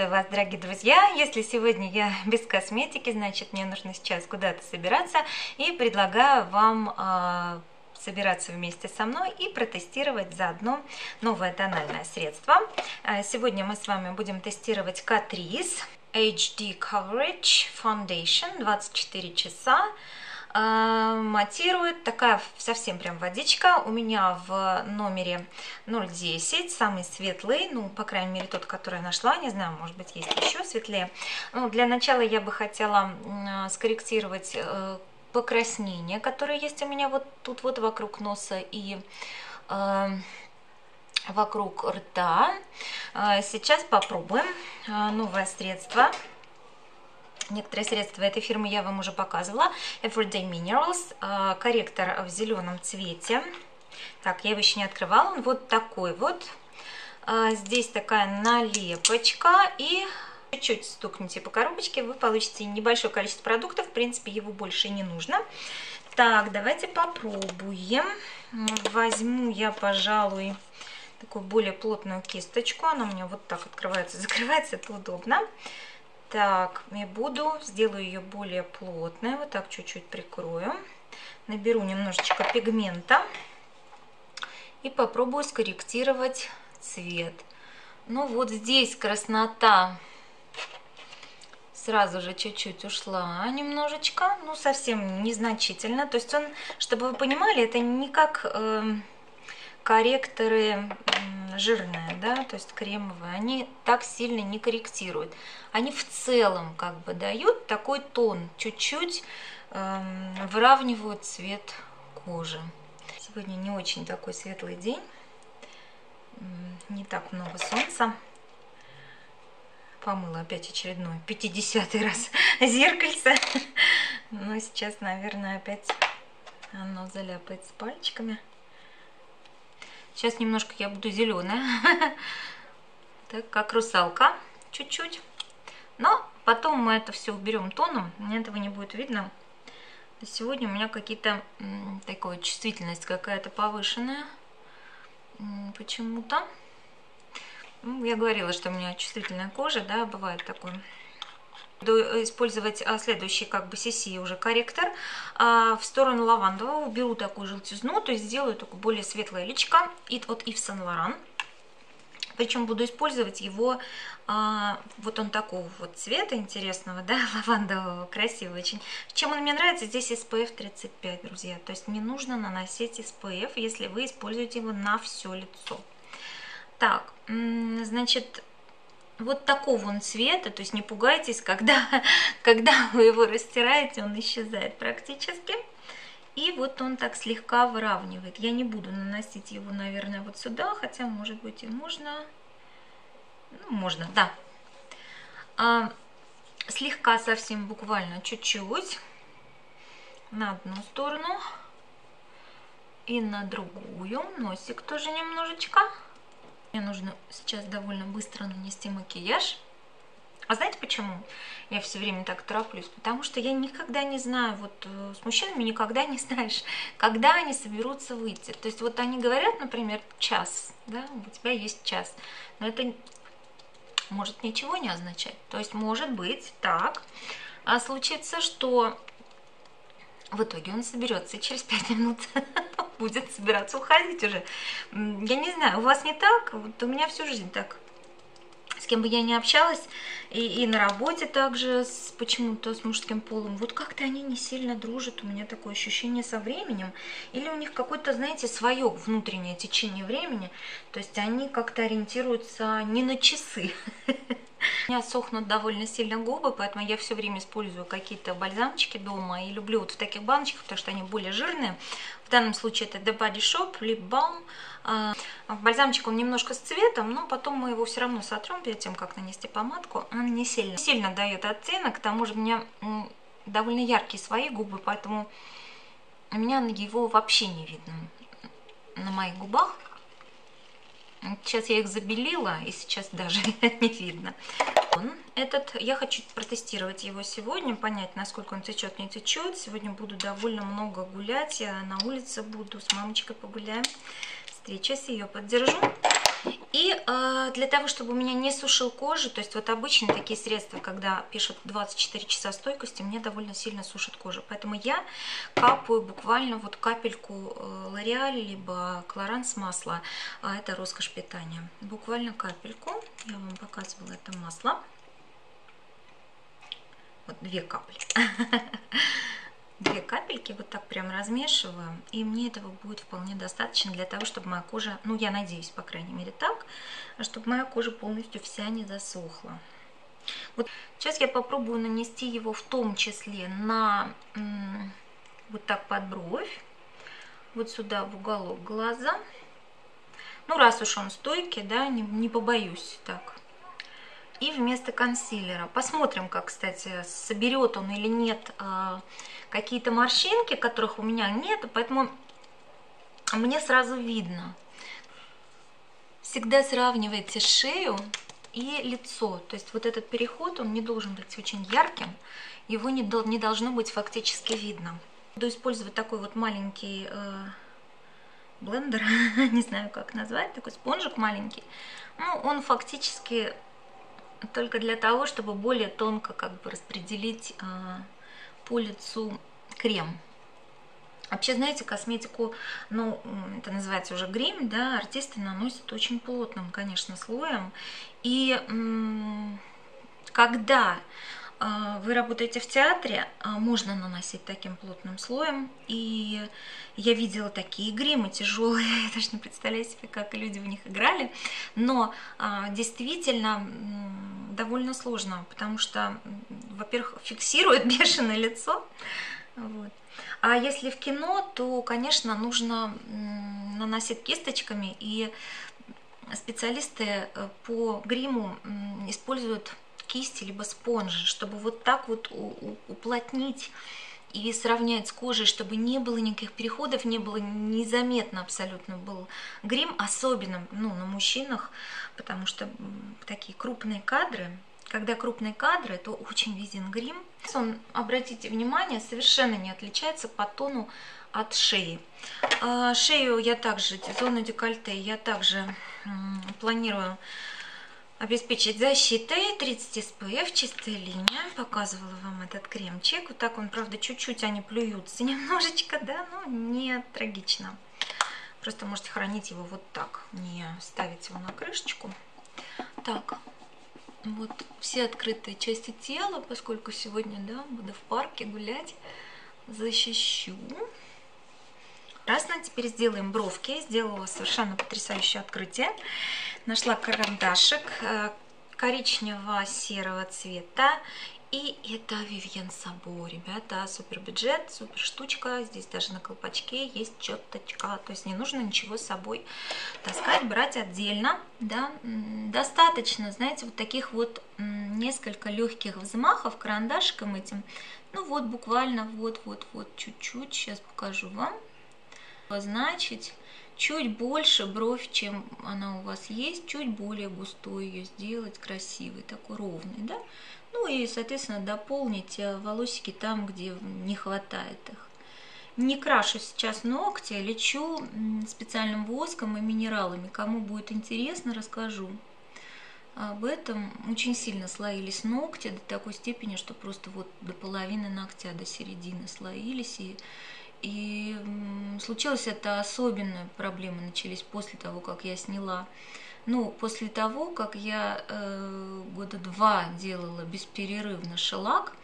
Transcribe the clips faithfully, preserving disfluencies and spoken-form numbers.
Приветствую вас, дорогие друзья! Если сегодня я без косметики, значит, мне нужно сейчас куда-то собираться, и предлагаю вам э, собираться вместе со мной и протестировать заодно новое тональное средство. Сегодня мы с вами будем тестировать Catrice эйч ди Coverage Foundation двадцать четыре часа. Матирует, такая совсем прям водичка, у меня в номере ноль десять, самый светлый, ну, по крайней мере, тот, который я нашла, не знаю, может быть, есть еще светлее. Ну, для начала я бы хотела скорректировать покраснение, которое есть у меня вот тут вот вокруг носа и э, вокруг рта. Сейчас попробуем новое средство. Некоторые средства этой фирмы я вам уже показывала. Everyday Minerals, корректор в зеленом цвете. Так, я его еще не открывала. Он вот такой вот. Здесь такая налепочка. И чуть-чуть стукните по коробочке, вы получите небольшое количество продуктов. В принципе, его больше не нужно. Так, давайте попробуем. Возьму я, пожалуй, такую более плотную кисточку. Она у меня вот так открывается, закрывается. Это удобно. Так, я буду, сделаю ее более плотной, вот так чуть-чуть прикрою, наберу немножечко пигмента и попробую скорректировать цвет. Ну вот здесь краснота сразу же чуть-чуть ушла немножечко, ну совсем незначительно, то есть он, чтобы вы понимали, это не как э, корректоры... жирная, да, то есть кремовые, они так сильно не корректируют. Они в целом как бы дают такой тон, чуть-чуть эм, выравнивают цвет кожи. Сегодня не очень такой светлый день, не так много солнца. Помыла опять очередной пятидесятый раз зеркальце, но сейчас, наверное, опять оно заляпается пальчиками. Сейчас немножко я буду зеленая, так как русалка, чуть-чуть. Но потом мы это все уберем тоном, мне этого не будет видно. Сегодня у меня какие-то такая чувствительность какая-то повышенная почему-то. Я говорила, что у меня чувствительная кожа, да, бывает такое. Буду использовать следующий как бы си си уже корректор. В сторону лавандового беру такую желтизну, то есть сделаю такое более светлое личико от Yves Saint Laurent. Причем буду использовать его, вот он такого вот цвета интересного, да, лавандового, красивый очень. Чем он мне нравится, здесь эс пэ эф тридцать пять, друзья. То есть не нужно наносить эс пэ эф, если вы используете его на все лицо. Так, значит... Вот такого он цвета, то есть не пугайтесь, когда, когда вы его растираете, он исчезает практически. И вот он так слегка выравнивает. Я не буду наносить его, наверное, вот сюда, хотя, может быть, и можно. Ну, можно, да. А, слегка, совсем буквально чуть-чуть на одну сторону и на другую. Носик тоже немножечко. Мне нужно сейчас довольно быстро нанести макияж. А знаете почему я все время так тороплюсь? Потому что я никогда не знаю, вот с мужчинами никогда не знаешь, когда они соберутся выйти. То есть вот они говорят, например, час, да, у тебя есть час. Но это может ничего не означать. То есть может быть так, а случится, что в итоге он соберется и через пять минут будет собираться уходить уже. Я не знаю, у вас не так? Вот у меня всю жизнь так. С кем бы я ни общалась, и, и на работе также, почему-то с мужским полом, вот как-то они не сильно дружат, у меня такое ощущение со временем. Или у них какое-то, знаете, свое внутреннее течение времени, то есть они как-то ориентируются не на часы. У меня сохнут довольно сильно губы, поэтому я все время использую какие-то бальзамчики дома и люблю вот в таких баночках, потому что они более жирные. В данном случае это The Body Shop, Lip Balm. Бальзамчик он немножко с цветом, но потом мы его все равно сотрем перед тем, как нанести помадку. Он не сильно, сильно дает оттенок, к тому же у меня довольно яркие свои губы, поэтому у меня его вообще не видно на моих губах. Сейчас я их забелила, и сейчас даже не видно. Этот, я хочу протестировать его сегодня, понять, насколько он течет, не течет. Сегодня буду довольно много гулять, я на улице буду, с мамочкой погуляем. Встречусь, ее поддержу. И э, для того, чтобы у меня не сушил кожу, то есть вот обычно такие средства, когда пишут двадцать четыре часа стойкости, мне довольно сильно сушит кожу. Поэтому я капаю буквально вот капельку Лореаль, либо Clarins масла. Это роскошь питания. Буквально капельку. Я вам показывала это масло. Вот две капли. Две капельки вот так прям размешиваю, и мне этого будет вполне достаточно для того, чтобы моя кожа, ну я надеюсь, по крайней мере так, чтобы моя кожа полностью вся не засохла. Вот сейчас я попробую нанести его в том числе на вот так под бровь, вот сюда в уголок глаза. Ну раз уж он стойкий, да, не, не побоюсь так. И вместо консилера. Посмотрим, как, кстати, соберет он или нет какие-то морщинки, которых у меня нет, поэтому мне сразу видно. Всегда сравнивайте шею и лицо. То есть вот этот переход, он не должен быть очень ярким, его не должно быть фактически видно. Буду использовать такой вот маленький блендер, не знаю, как назвать, такой спонжик маленький. Ну, он фактически... Только для того, чтобы более тонко как бы распределить э, по лицу крем. Вообще, знаете, косметику, ну, это называется уже грим, да, артисты наносят очень плотным, конечно, слоем. И э, когда э, вы работаете в театре, э, можно наносить таким плотным слоем. И я видела такие гримы тяжелые, я даже не представляю себе, как люди в них играли. Но э, действительно... довольно сложно, потому что, во-первых, фиксирует бешеное лицо. Вот. А если в кино, то, конечно, нужно наносить кисточками, и специалисты по гриму используют кисти либо спонжи, чтобы вот так вот уплотнить и сравнять с кожей, чтобы не было никаких переходов, не было незаметно абсолютно был грим, особенно ну, на мужчинах, потому что такие крупные кадры, когда крупные кадры, то очень виден грим. Он, обратите внимание, совершенно не отличается по тону от шеи. Шею я также, зону декольте я также планирую обеспечить защитой, тридцать эс пэ эф, чистая линия. Показывала вам этот кремчик. Вот так он, правда, чуть-чуть они плюются немножечко, да, но не трагично. Просто можете хранить его вот так, не ставить его на крышечку. Так, вот все открытые части тела, поскольку сегодня, да, буду в парке гулять, защищу. Прекрасно, теперь сделаем бровки. Сделала совершенно потрясающее открытие. Нашла карандашик коричнево-серого цвета. И это Vivienne Sabo, ребята, супер бюджет, супер штучка. Здесь даже на колпачке есть четочка. То есть не нужно ничего с собой таскать, брать отдельно. Да? Достаточно, знаете, вот таких вот несколько легких взмахов карандашиком этим. Ну вот буквально вот-вот-вот чуть-чуть. Сейчас покажу вам. Значит, чуть больше бровь, чем она у вас есть, чуть более густой ее сделать, красивый, такой ровный, да? Ну и, соответственно, дополнить волосики там, где не хватает их. Не крашу сейчас ногти, лечу специальным воском и минералами. Кому будет интересно, расскажу об этом. Очень сильно слоились ногти до такой степени, что просто вот до половины ногтя, до середины слоились и... И случилось это, особенные проблемы начались после того, как я сняла. Ну, после того, как я э, года два делала бесперерывно шеллак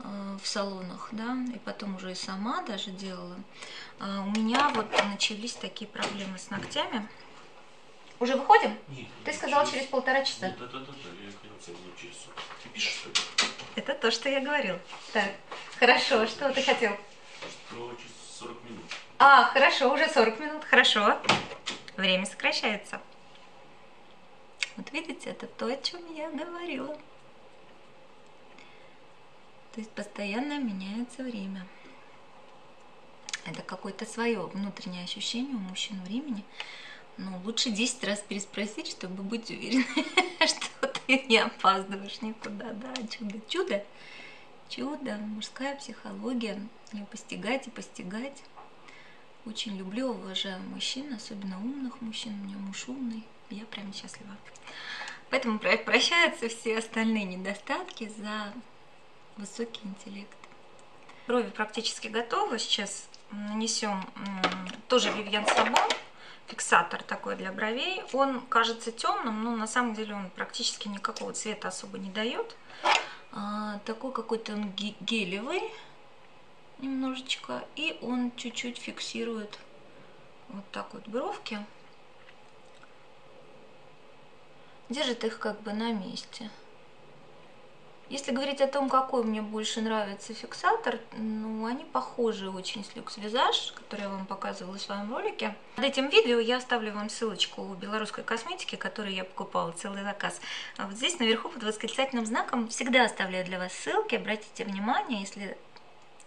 э, в салонах, да, и потом уже и сама даже делала, э, у меня вот начались такие проблемы с ногтями. Уже выходим? Нет, Ты сказала через, через полтора часа. Нет, это, это, это, я через сутки. Ты пишешь, что ли? Это то, что я говорила. Так, хорошо, что ты хотел? сорок минут. А, хорошо, уже сорок минут, хорошо. Время сокращается. Вот видите, это то, о чем я говорила. То есть постоянно меняется время. Это какое-то свое внутреннее ощущение у мужчин времени. Но лучше десять раз переспросить, чтобы быть уверенной, что ты не опаздываешь никуда. Да, чудо, чудо. Чудо, мужская психология, ее постигать и постигать. Очень люблю, уважаю мужчин, особенно умных мужчин, у меня муж умный, я прям счастлива. Поэтому прощаются все остальные недостатки за высокий интеллект. Брови практически готовы. Сейчас нанесем тоже Vivienne Sabo. Фиксатор такой для бровей. Он кажется темным, но на самом деле он практически никакого цвета особо не дает. А, такой какой-то он гелевый немножечко. И он чуть-чуть фиксирует вот так вот бровки. Держит их как бы на месте. Если говорить о том, какой мне больше нравится фиксатор, ну, они похожи очень с Люкс Визаж, который я вам показывала в своем ролике. Под этим видео я оставлю вам ссылочку белорусской косметики, которую я покупала, целый заказ. А вот здесь наверху под восклицательным знаком всегда оставляю для вас ссылки, обратите внимание, если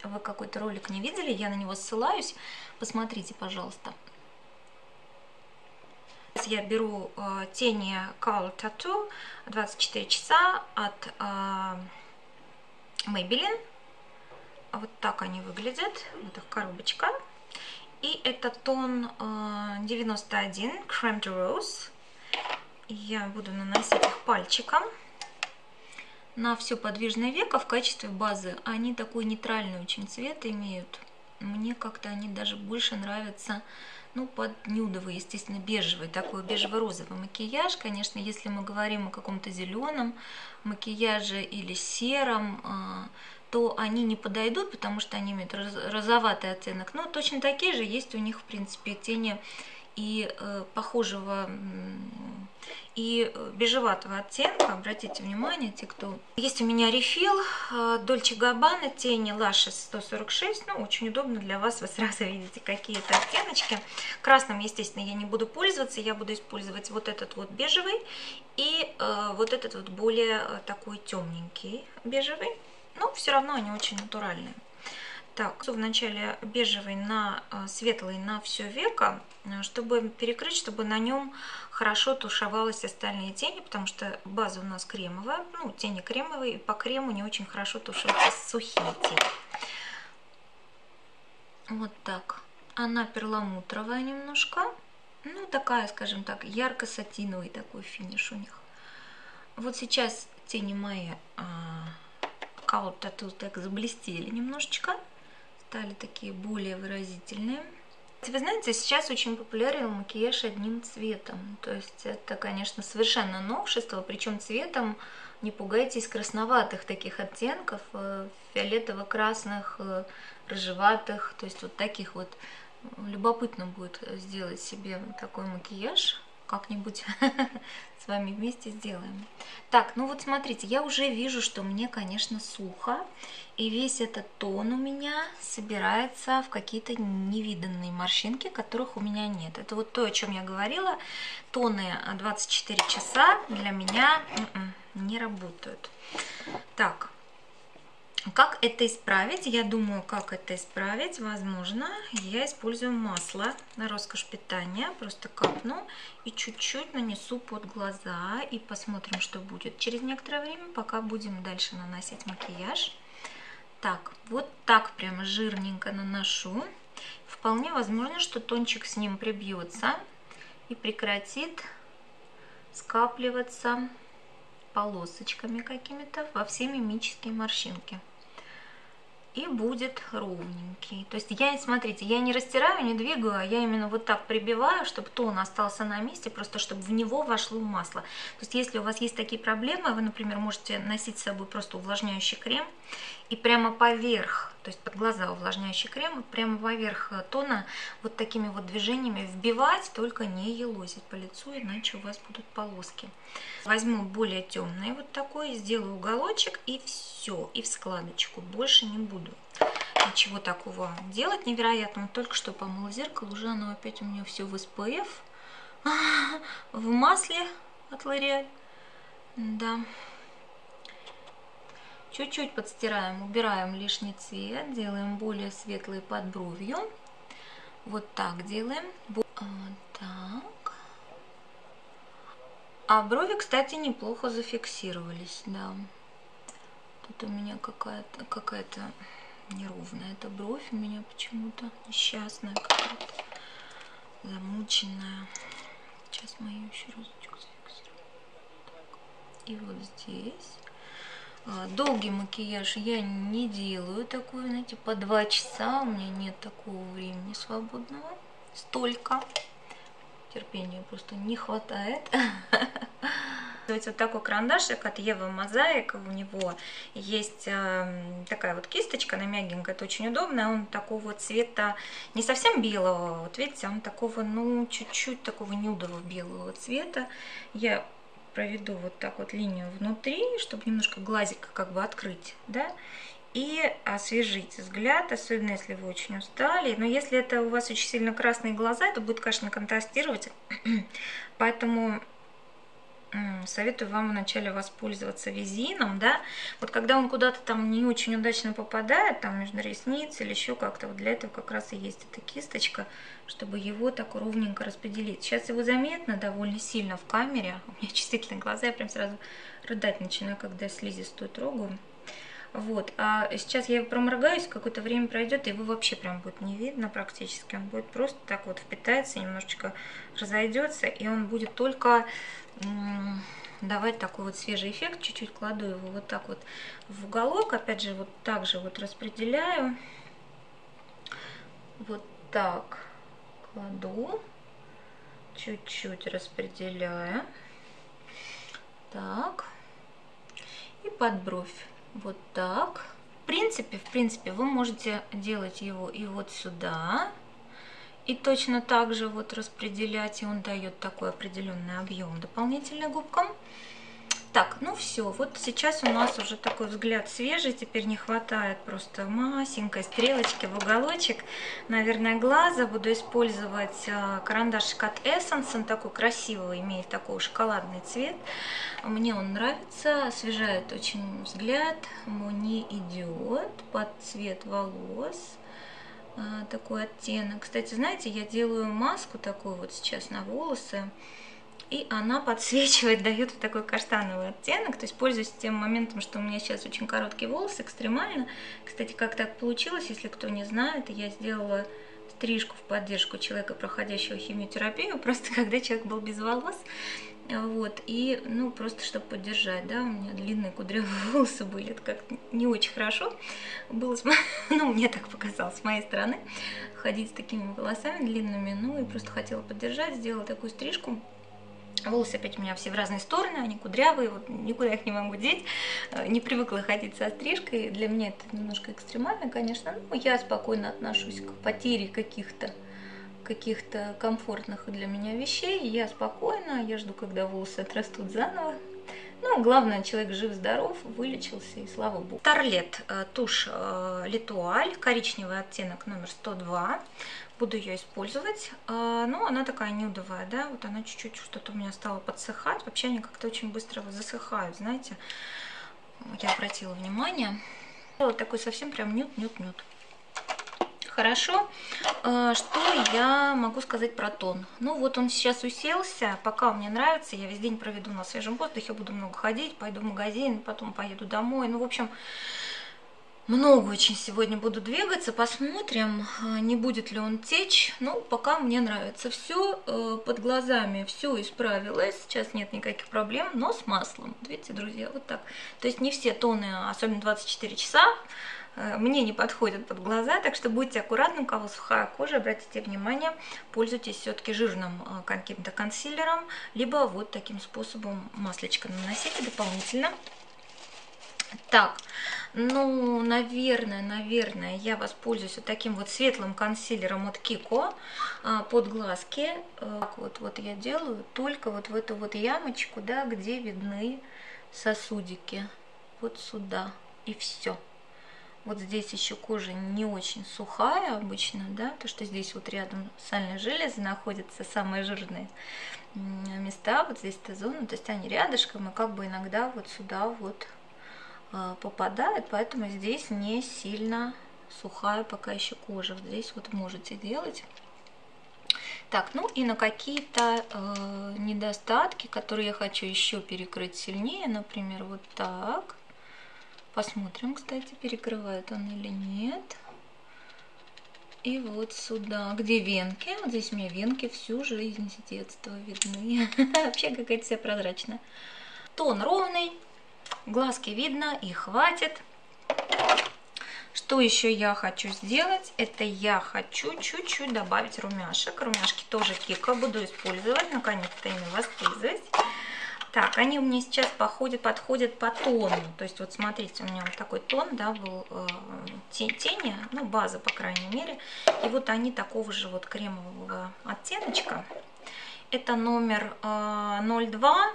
вы какой-то ролик не видели, я на него ссылаюсь, посмотрите, пожалуйста. Я беру э, тени Color Tattoo двадцать четыре часа от э, Maybelline. Вот так они выглядят. Вот их коробочка. И это тон э, девяносто один Crème de Rose. Я буду наносить их пальчиком на все подвижное веко. В качестве базы они такой нейтральный очень цвет имеют. Мне как-то они даже больше нравятся, ну, под нюдовый, естественно, бежевый, такой бежево-розовый макияж. Конечно, если мы говорим о каком-то зеленом макияже или сером, то они не подойдут, потому что они имеют розоватый оттенок. Но точно такие же есть у них, в принципе, тени и похожего, и бежеватого оттенка. Обратите внимание, те, кто... Есть у меня рефил Dolce Gabbana тени Lashes сто сорок шесть. Ну, очень удобно для вас, вы сразу видите какие-то оттеночки. Красным, естественно, я не буду пользоваться. Я буду использовать вот этот вот бежевый и э, вот этот вот более такой темненький бежевый. Но все равно они очень натуральные. Так, вначале бежевый на светлый на все веко, чтобы перекрыть, чтобы на нем хорошо тушевались остальные тени, потому что база у нас кремовая, ну, тени кремовые, и по крему не очень хорошо тушатся сухие тени. Вот так. Она перламутровая немножко, ну, такая, скажем так, ярко-сатиновый такой финиш у них. Вот сейчас тени мои Color Tattoo так заблестели немножечко. Стали такие более выразительные. Вы знаете, сейчас очень популярен макияж одним цветом. То есть это, конечно, совершенно новшество. Причем цветом, не пугайтесь, красноватых таких оттенков. Фиолетово-красных, рыжеватых. То есть вот таких вот. Любопытно будет сделать себе такой макияж. Как-нибудь с вами вместе сделаем. Так, ну вот смотрите, я уже вижу, что мне, конечно, сухо. И весь этот тон у меня собирается в какие-то невиданные морщинки, которых у меня нет. Это вот то, о чем я говорила. Тоны двадцать четыре часа для меня не работают. Так, как это исправить? Я думаю, как это исправить, возможно, я использую масло на роскошь питания, просто капну и чуть-чуть нанесу под глаза и посмотрим, что будет через некоторое время, пока будем дальше наносить макияж. Так, вот так прямо жирненько наношу. Вполне возможно, что тончик с ним прибьется и прекратит скапливаться полосочками какими-то во все мимические морщинки. И будет ровненький. То есть я, смотрите, я не растираю, не двигаю, а я именно вот так прибиваю, чтобы тон остался на месте, просто чтобы в него вошло масло. То есть если у вас есть такие проблемы, вы, например, можете носить с собой просто увлажняющий крем и прямо поверх, то есть под глаза увлажняющий крем, прямо поверх тона вот такими вот движениями вбивать, только не елозить по лицу, иначе у вас будут полоски. Возьму более темный вот такой, сделаю уголочек и все, и в складочку, больше не буду. Ничего такого делать невероятного. Только что помыла зеркало, уже оно опять у меня все в эс пэ эф, в масле от Лореаль. Да. Чуть-чуть подстираем, убираем лишний цвет, делаем более светлые под бровью. Вот так делаем. Вот так. А брови, кстати, неплохо зафиксировались, да. Тут у меня какая-то какая-то неровная эта бровь, у меня почему-то несчастная какая-то, замученная. Сейчас мы ее еще разочек зафиксируем. Так. И вот здесь. Долгий макияж я не делаю такой, знаете, по два часа. У меня нет такого времени свободного. Столько. Терпения просто не хватает. Вот такой карандашик от Евы Мозаик. У него есть такая вот кисточка, она мягенькая, это очень удобно. Он такого цвета, не совсем белого, вот видите, он такого, ну, чуть-чуть такого нюдового белого цвета. Я проведу вот так вот линию внутри, чтобы немножко глазик как бы открыть, да, и освежить взгляд, особенно если вы очень устали. Но если это у вас очень сильно красные глаза, это будет, конечно, контрастировать. Поэтому советую вам вначале воспользоваться визином, да. Вот когда он куда-то там не очень удачно попадает, там между ресниц или еще как-то, вот для этого как раз и есть эта кисточка, чтобы его так ровненько распределить. Сейчас его заметно довольно сильно в камере. У меня чувствительные глаза, я прям сразу рыдать начинаю, когда слизистую трогаю. Вот, а сейчас я проморгаюсь, какое-то время пройдет, и его вообще прям будет не видно практически. Он будет просто так вот впитается, немножечко разойдется, и он будет только давать такой вот свежий эффект. Чуть-чуть кладу его вот так вот в уголок, опять же вот так же вот распределяю. Вот так кладу, чуть-чуть распределяю. Так, и под бровь. Вот так. В принципе, в принципе, вы можете делать его и вот сюда. И точно так же вот распределять. И он дает такой определенный объем дополнительно губкам. Так, ну все. Вот сейчас у нас уже такой взгляд свежий. Теперь не хватает просто масенькой стрелочки в уголочек. Наверное, глаза. Буду использовать карандашик от Essence. Он такой красивый, имеет такой шоколадный цвет. Мне он нравится. Освежает очень взгляд. Ему не идет под цвет волос. Такой оттенок. Кстати, знаете, я делаю маску такую вот сейчас на волосы. И она подсвечивает, дает вот такой каштановый оттенок. То есть пользуюсь тем моментом, что у меня сейчас очень короткие волосы, экстремально. Кстати, как так получилось, если кто не знает, я сделала стрижку в поддержку человека, проходящего химиотерапию, просто когда человек был без волос. Вот, и, ну, просто чтобы поддержать, да, у меня длинные кудрявые волосы были, это как-то не очень хорошо было, ну, мне так показалось, с моей стороны, ходить с такими волосами длинными, ну, и просто хотела поддержать, сделала такую стрижку. Волосы опять у меня все в разные стороны, они кудрявые, вот никуда их не могу деть, не привыкла ходить со стрижкой, для меня это немножко экстремально, конечно, но я спокойно отношусь к потере каких-то каких-то комфортных для меня вещей, я спокойно, я жду, когда волосы отрастут заново. Ну, главное, человек жив-здоров, вылечился, и слава богу. Тарлет, тушь L'Etoile, коричневый оттенок номер сто два. Буду ее использовать. Ну, она такая нюдовая, да, вот она чуть-чуть что-то у меня стала подсыхать. Вообще они как-то очень быстро засыхают, знаете. Я обратила внимание. Вот такой совсем прям нюд-нюд-нюд. Хорошо. Что я могу сказать про тон? Ну вот он сейчас уселся, пока мне нравится, я весь день проведу на свежем воздухе, буду много ходить, пойду в магазин, потом поеду домой. Ну, в общем, много очень сегодня буду двигаться, посмотрим, не будет ли он течь. Ну, пока мне нравится все, под глазами все исправилось, сейчас нет никаких проблем, но с маслом. Видите, друзья, вот так. То есть не все тоны, особенно двадцать четыре часа, мне не подходят под глаза, так что будьте аккуратны, у кого сухая кожа, обратите внимание, пользуйтесь все-таки жирным каким-то консилером, либо вот таким способом маслечко наносите дополнительно. Так, ну, наверное, наверное, я воспользуюсь вот таким вот светлым консилером от Kiko под глазки. Так вот, вот я делаю только вот в эту вот ямочку, да, где видны сосудики, вот сюда, и все. Вот здесь еще кожа не очень сухая обычно, да, то, что здесь вот рядом сальной железы находятся самые жирные места, вот здесь эта зона, то есть они рядышком и как бы иногда вот сюда вот попадают, поэтому здесь не сильно сухая пока еще кожа, вот здесь вот можете делать. Так, ну и на какие-то э, недостатки, которые я хочу еще перекрыть сильнее, например, вот так. Посмотрим, кстати, перекрывает он или нет. и вот сюда, где венки. Вот здесь у меня венки всю жизнь с детства видны. Вообще какая-то вся прозрачная. Тон ровный, глазки видно и хватит. Что еще я хочу сделать? Это я хочу чуть-чуть добавить румяшек. Румяшки тоже Кико буду использовать. Наконец-то ими воспользуюсь. Так, они у меня сейчас походят, подходят по тону. То есть вот смотрите, у меня вот такой тон, да, был э, тени, ну база по крайней мере. И вот они такого же вот кремового оттеночка. Это номер э, ноль два.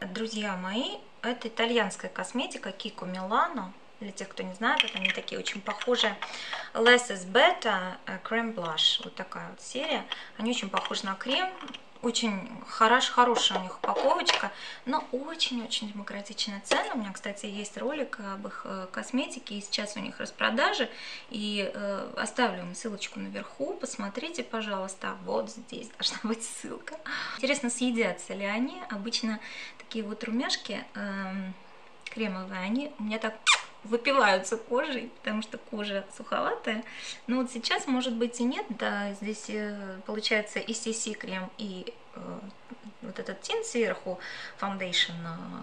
Друзья мои, это итальянская косметика Kiko Milano. Для тех, кто не знает, это они такие очень похожие. Less is Better Cream Blush. Вот такая вот серия. Они очень похожи на крем. Очень хорош, хорошая у них упаковочка, но очень-очень демократичная цена. У меня, кстати, есть ролик об их косметике, и сейчас у них распродажи. И э, оставлю вам ссылочку наверху, посмотрите, пожалуйста, вот здесь должна быть ссылка. Интересно, съедятся ли они? Обычно такие вот румяшки э, кремовые, они у меня так выпиваются кожей, потому что кожа суховатая. Но вот сейчас, может быть, и нет. Да, здесь получается и си си крем, и э, вот этот тин сверху, фаундейшн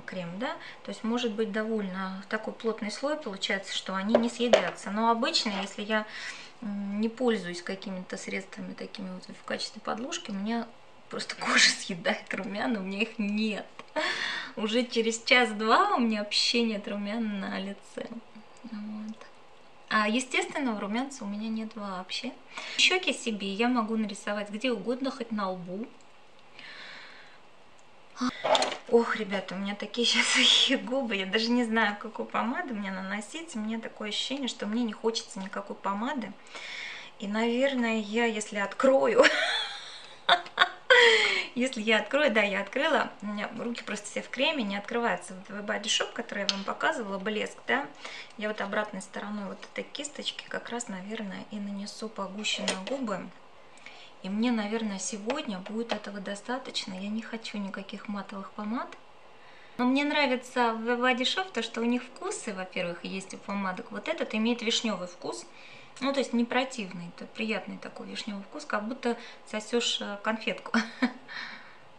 крем, да. То есть, может быть, довольно такой плотный слой получается, что они не съедятся. Но обычно, если я не пользуюсь какими-то средствами такими вот в качестве подложки, у меня просто кожа съедает румяна, у меня их нет. Уже через час-два у меня вообще нет румян на лице. Вот. А естественного румянца у меня нет вообще. Щеки себе я могу нарисовать где угодно, хоть на лбу. Ох, ребята, у меня такие сейчас сухие губы. Я даже не знаю, какую помаду мне наносить. У меня такое ощущение, что мне не хочется никакой помады. И, наверное, я, если открою... Если я открою, да, я открыла, у меня руки просто все в креме, не открывается. Вот The Body Shop, который я вам показывала, блеск, да, я вот обратной стороной вот этой кисточки как раз, наверное, и нанесу погуще на губы. И мне, наверное, сегодня будет этого достаточно, я не хочу никаких матовых помад. Но мне нравится в The Body Shop то, что у них вкусы, во-первых, есть у помадок. Вот этот имеет вишневый вкус. Ну, то есть не противный, это приятный такой вишневый вкус, как будто сосешь конфетку.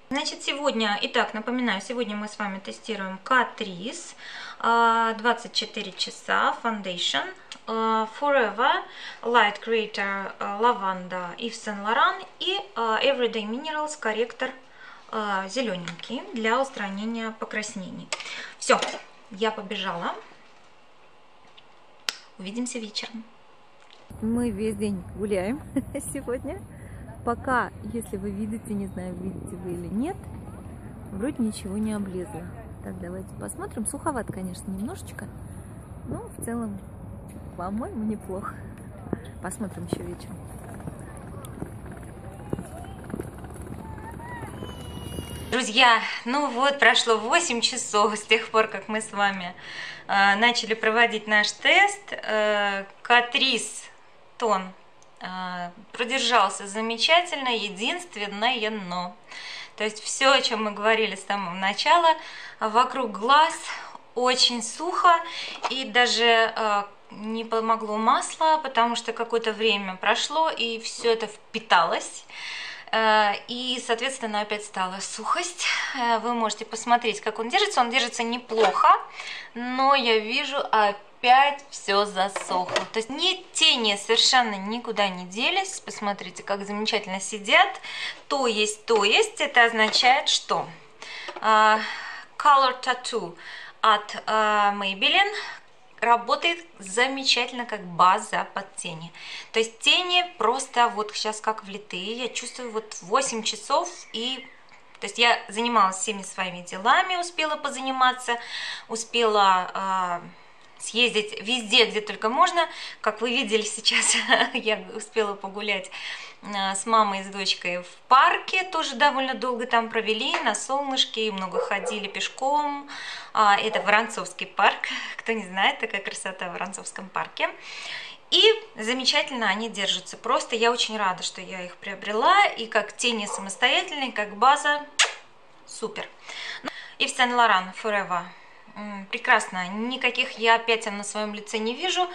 Значит, сегодня, итак, напоминаю, сегодня мы с вами тестируем Catrice, двадцать четыре часа, Foundation, Forever Light Creator, лаванда Yves Saint Laurent и Everyday Minerals корректор зелененький для устранения покраснений. Все, я побежала. Увидимся вечером. Мы весь день гуляем сегодня. Пока, если вы видите, не знаю, видите вы или нет, вроде ничего не облезло. Так, давайте посмотрим. Суховат, конечно, немножечко, но в целом, по-моему, неплохо. Посмотрим еще вечером. Друзья, ну вот, прошло восемь часов с тех пор, как мы с вами э, начали проводить наш тест. Э, Catrice тон продержался замечательно, единственное но. То есть все, о чем мы говорили с самого начала, вокруг глаз очень сухо, и даже не помогло масло, потому что какое-то время прошло, и все это впиталось. И, соответственно, опять стала сухость. Вы можете посмотреть, как он держится. Он держится неплохо, но я вижу опять все засохло. То есть ни тени совершенно никуда не делись. Посмотрите, как замечательно сидят. То есть, то есть, это означает, что Color tattoo от Maybelline работает замечательно как база под тени. То есть тени просто вот сейчас как влитые. Я чувствую вот восемь часов и... То есть я занималась всеми своими делами, успела позаниматься, успела э, съездить везде, где только можно. Как вы видели сейчас, я успела погулять с мамой и с дочкой в парке, тоже довольно долго там провели, на солнышке, много ходили пешком. Это Воронцовский парк, кто не знает, такая красота в Воронцовском парке. И замечательно они держатся, просто я очень рада, что я их приобрела, и как тени самостоятельные, как база, супер. Yves Saint Laurent Forever прекрасно. Никаких я пятен на своем лице не вижу.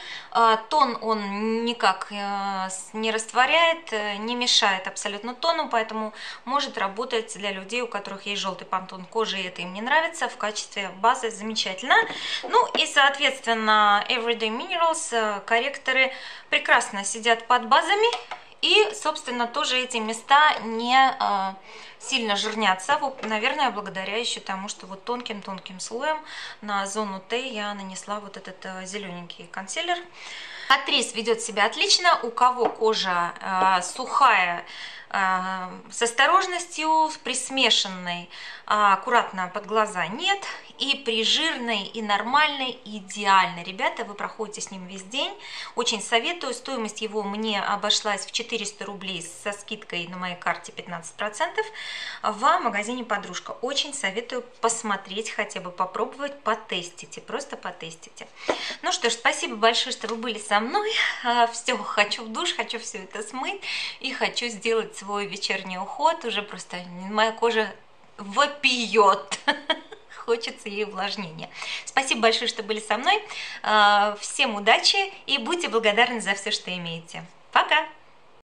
Тон он никак не растворяет, не мешает абсолютно тону, поэтому может работать для людей, у которых есть желтый пантон кожи, и это им не нравится. В качестве базы замечательно. Ну и, соответственно, Everyday Minerals корректоры прекрасно сидят под базами. И, собственно, тоже эти места не э, сильно жирнятся, наверное, благодаря еще тому, что вот тонким-тонким слоем на зону Т я нанесла вот этот э, зелененький консилер. Catrice ведет себя отлично, у кого кожа э, сухая, э, с осторожностью, при смешанной, э, аккуратно под глаза нет, и при жирной, и нормальной, и идеальной. Ребята, вы проходите с ним весь день, очень советую, стоимость его мне обошлась в четыреста рублей со скидкой на моей карте пятнадцать процентов в магазине «Подружка». Очень советую посмотреть, хотя бы попробовать, потестите, просто потестите. Ну что ж, спасибо большое, что вы были со мной. Все, хочу в душ, хочу все это смыть и хочу сделать свой вечерний уход. Уже просто моя кожа вопиет. Хочется ей увлажнения. Спасибо большое, что были со мной. Всем удачи и будьте благодарны за все, что имеете. Пока!